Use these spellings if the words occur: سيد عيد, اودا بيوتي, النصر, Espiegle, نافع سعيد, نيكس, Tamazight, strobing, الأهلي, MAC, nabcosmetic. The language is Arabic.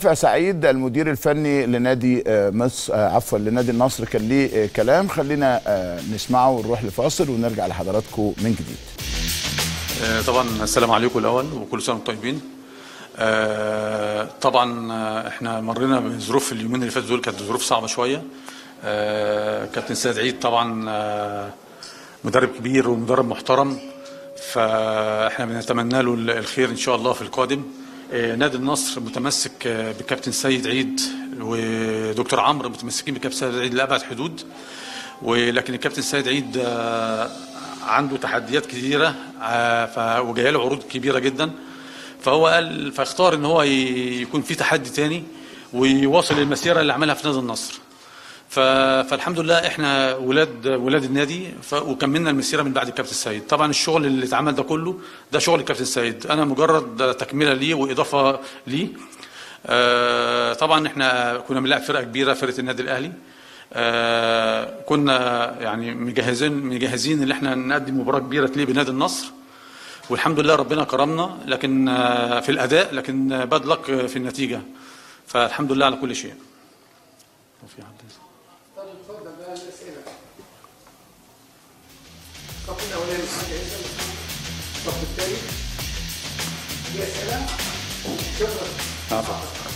نافع سعيد المدير الفني لنادي لنادي النصر كان ليه كلام، خلينا نسمعه ونروح لفاصل ونرجع لحضراتكم من جديد. طبعا السلام عليكم الاول وكل سنه وانتم طيبين. طبعا احنا مرينا بظروف اليومين اللي فاتوا دول، كانت ظروف صعبه شويه. كابتن سيد عيد طبعا مدرب كبير ومدرب محترم، فاحنا بنتمنى له الخير ان شاء الله في القادم. نادي النصر متمسك بكابتن سيد عيد ودكتور عمرو، متمسكين بكابتن سيد عيد لأبعد حدود، ولكن الكابتن سيد عيد عنده تحديات كثيره وجايه له عروض كبيره جدا، فهو قال فاختار ان هو يكون في تحدي تاني ويواصل المسيره اللي عملها في نادي النصر. فالحمد لله احنا ولاد النادي وكملنا المسيره من بعد الكابتن سيد. طبعا الشغل اللي اتعمل ده كله ده شغل الكابتن سيد، انا مجرد تكمله ليه واضافه ليه. طبعا احنا كنا بنلعب فرقه كبيره، فرقه النادي الاهلي. كنا يعني مجهزين ان احنا نقدم مباراه كبيره ليه بنادي النصر، والحمد لله ربنا كرمنا لكن في الاداء، لكن باد لك في النتيجه. فالحمد لله على كل شيء. وفي حد الصف الاولاني حاجه هنا، الصف الثاني دي اسئله شكرا.